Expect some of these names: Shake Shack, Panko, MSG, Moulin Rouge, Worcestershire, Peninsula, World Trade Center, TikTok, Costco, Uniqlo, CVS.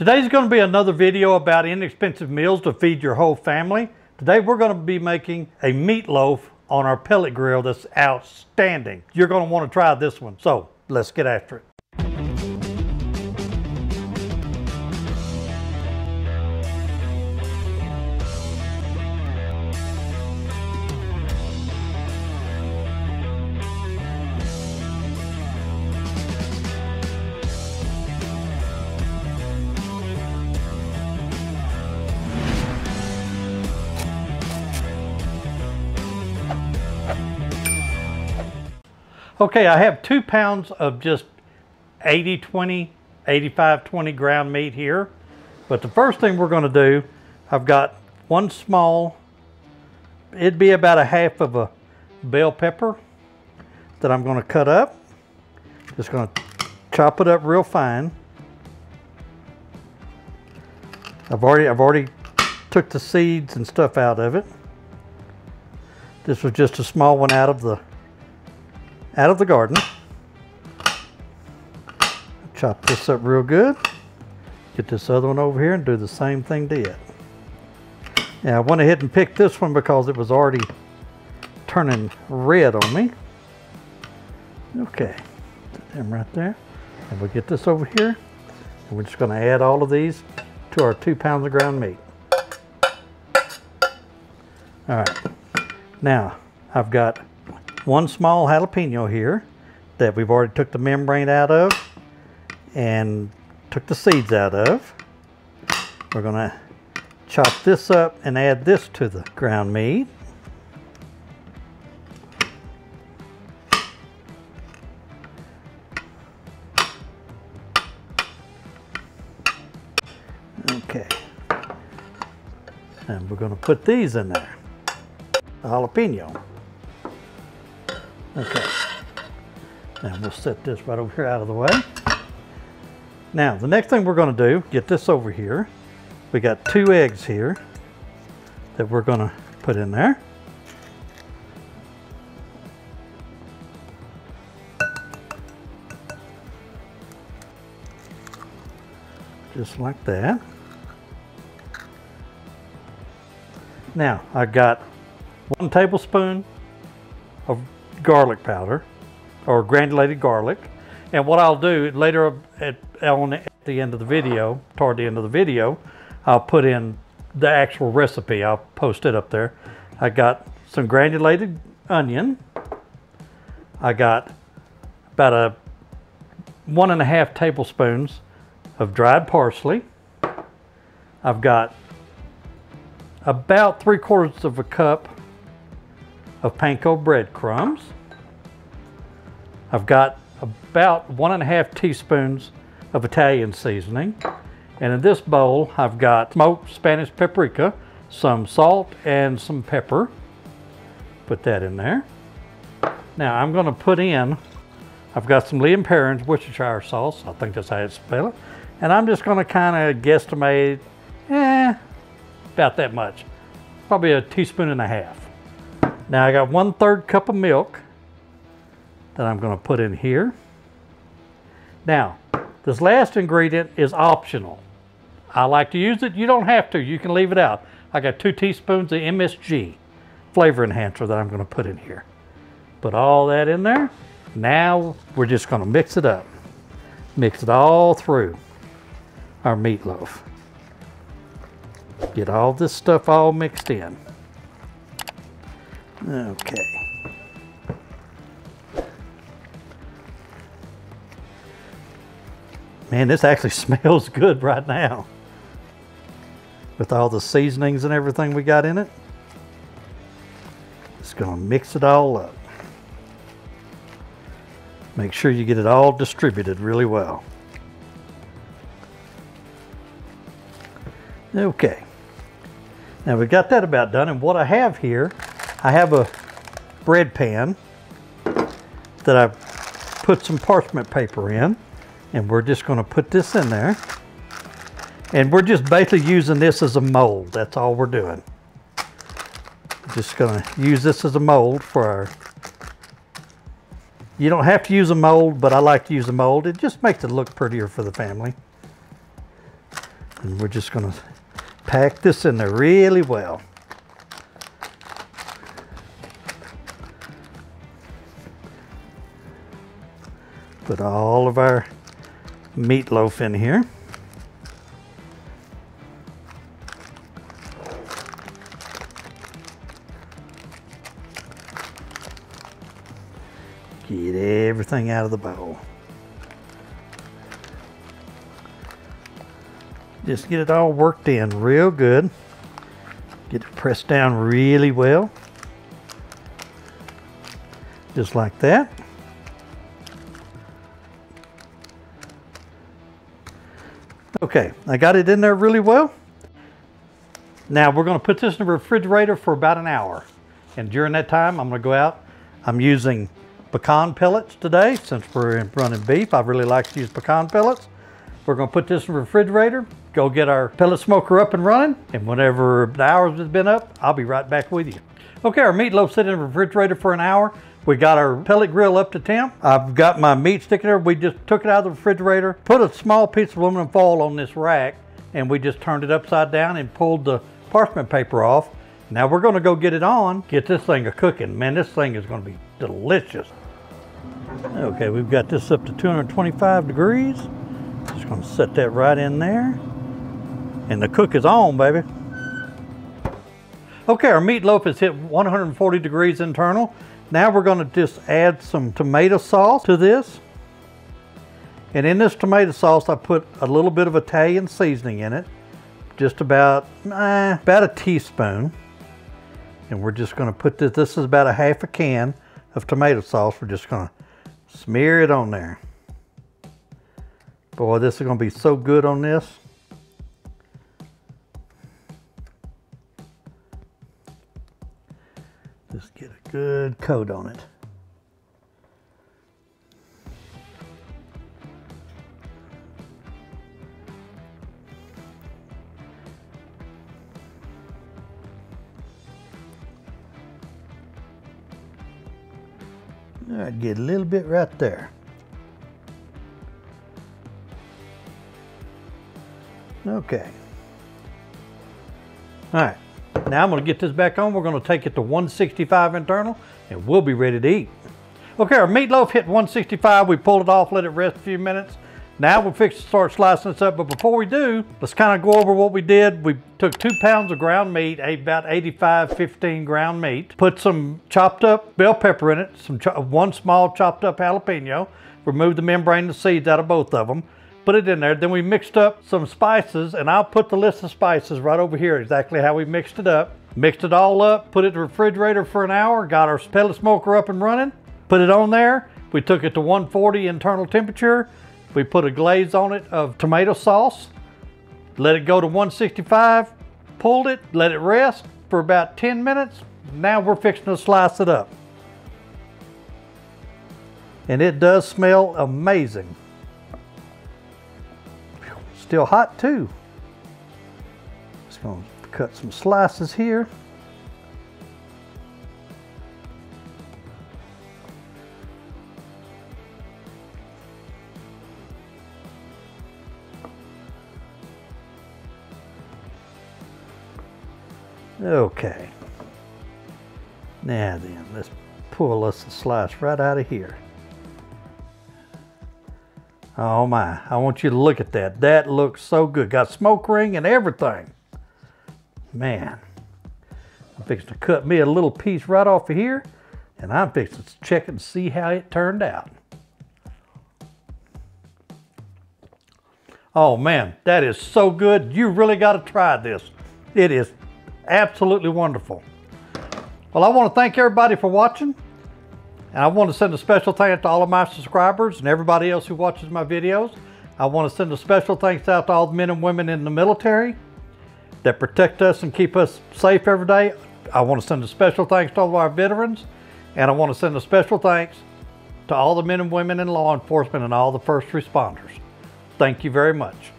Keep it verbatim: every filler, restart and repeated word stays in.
Today's going to be another video about inexpensive meals to feed your whole family. Today we're going to be making a meatloaf on our pellet grill that's outstanding. You're going to want to try this one, so let's get after it. Okay, I have two pounds of just eighty twenty, eighty-five twenty ground meat here. But the first thing we're gonna do, I've got one small, it'd be about a half of a bell pepper that I'm gonna cut up. Just gonna chop it up real fine. I've already, I've already took the seeds and stuff out of it. This was just a small one out of the out of the garden. Chop this up real good. Get this other one over here and do the same thing to it. Now I went ahead and picked this one because it was already turning red on me. Okay, put them right there. And we'll get this over here. And we're just gonna add all of these to our two pounds of ground meat. All right, now I've got one small jalapeno here that we've already took the membrane out of and took the seeds out of. We're gonna chop this up and add this to the ground meat. Okay. And we're gonna put these in there. The jalapeno. Okay, now we'll set this right over here out of the way. Now, the next thing we're gonna do, get this over here. We got two eggs here that we're gonna put in there. Just like that. Now, I got one tablespoon of garlic powder or granulated garlic, and what I'll do later at, on, at the end of the video, toward the end of the video, I'll put in the actual recipe. I'll post it up there. I got some granulated onion. I got about a one and a half tablespoons of dried parsley. I've got about three quarters of a cup of panko breadcrumbs. I've got about one and a half teaspoons of Italian seasoning. And in this bowl, I've got smoked Spanish paprika, some salt, and some pepper. Put that in there. Now I'm gonna put in, I've got some Lee and Perrin's Worcestershire sauce. I think that's how you spell it. And I'm just gonna kinda guesstimate, eh, about that much. Probably a teaspoon and a half. Now I got one third cup of milk that I'm gonna put in here. Now, this last ingredient is optional. I like to use it, you don't have to, you can leave it out. I got two teaspoons of M S G, flavor enhancer, that I'm gonna put in here. Put all that in there. Now we're just gonna mix it up. Mix it all through our meatloaf. Get all this stuff all mixed in. Okay. Man, this actually smells good right now. With all the seasonings and everything we got in it. Just gonna mix it all up. Make sure you get it all distributed really well. Okay. Now we got that about done, and what I have here, I have a bread pan that I've put some parchment paper in, and we're just gonna put this in there. And we're just basically using this as a mold. That's all we're doing. Just gonna use this as a mold for our, you don't have to use a mold, but I like to use a mold. It just makes it look prettier for the family. And we're just going to pack this in there really well. Put all of our meatloaf in here. Get everything out of the bowl. Just get it all worked in real good. Get it pressed down really well. Just like that. Okay, I got it in there really well. Now we're going to put this in the refrigerator for about an hour. And during that time, I'm going to go out. I'm using pecan pellets today. Since we're running beef, I really like to use pecan pellets. We're going to put this in the refrigerator, go get our pellet smoker up and running. And whenever the hours has been up, I'll be right back with you. Okay, our meatloaf sitting in the refrigerator for an hour. We got our pellet grill up to temp. I've got my meat sticking there. We just took it out of the refrigerator, put a small piece of aluminum foil on this rack, and we just turned it upside down and pulled the parchment paper off. Now we're gonna go get it on, get this thing a cooking. Man, this thing is gonna be delicious. Okay, we've got this up to two hundred twenty-five degrees. Just gonna set that right in there. And the cook is on, baby. Okay, our meatloaf has hit one hundred forty degrees internal. Now we're going to just add some tomato sauce to this. And in this tomato sauce, I put a little bit of Italian seasoning in it. Just about, eh, about a teaspoon. And we're just going to put this, this is about a half a can of tomato sauce. We're just going to smear it on there. Boy, this is going to be so good on this. Just get a good coat on it. All right, get a little bit right there. Okay. All right. Now I'm going to get this back on. We're going to take it to one sixty-five internal and we'll be ready to eat. Okay, our meatloaf hit one sixty-five. We pulled it off, let it rest a few minutes. Now we'll fix to start slicing this up. But before we do, let's kind of go over what we did. We took two pounds of ground meat, about eighty-five, fifteen ground meat. Put some chopped up bell pepper in it, some one small chopped up jalapeno. Removed the membrane and the seeds out of both of them. Put it in there, then we mixed up some spices, and I'll put the list of spices right over here, exactly how we mixed it up. Mixed it all up, put it in the refrigerator for an hour, got our pellet smoker up and running, put it on there. We took it to one forty internal temperature. We put a glaze on it of tomato sauce, let it go to one sixty-five, pulled it, let it rest for about ten minutes. Now we're fixing to slice it up. And it does smell amazing. Still hot too. Just gonna cut some slices here. Okay. Now then, let's pull us a slice right out of here. Oh my, I want you to look at that. That looks so good. Got smoke ring and everything. Man, I'm fixing to cut me a little piece right off of here, and I'm fixing to check and see how it turned out. Oh man, that is so good. You really got to try this. It is absolutely wonderful. Well, I want to thank everybody for watching. And I want to send a special thanks to all of my subscribers and everybody else who watches my videos. I want to send a special thanks out to all the men and women in the military that protect us and keep us safe every day. I want to send a special thanks to all of our veterans. And I want to send a special thanks to all the men and women in law enforcement and all the first responders. Thank you very much.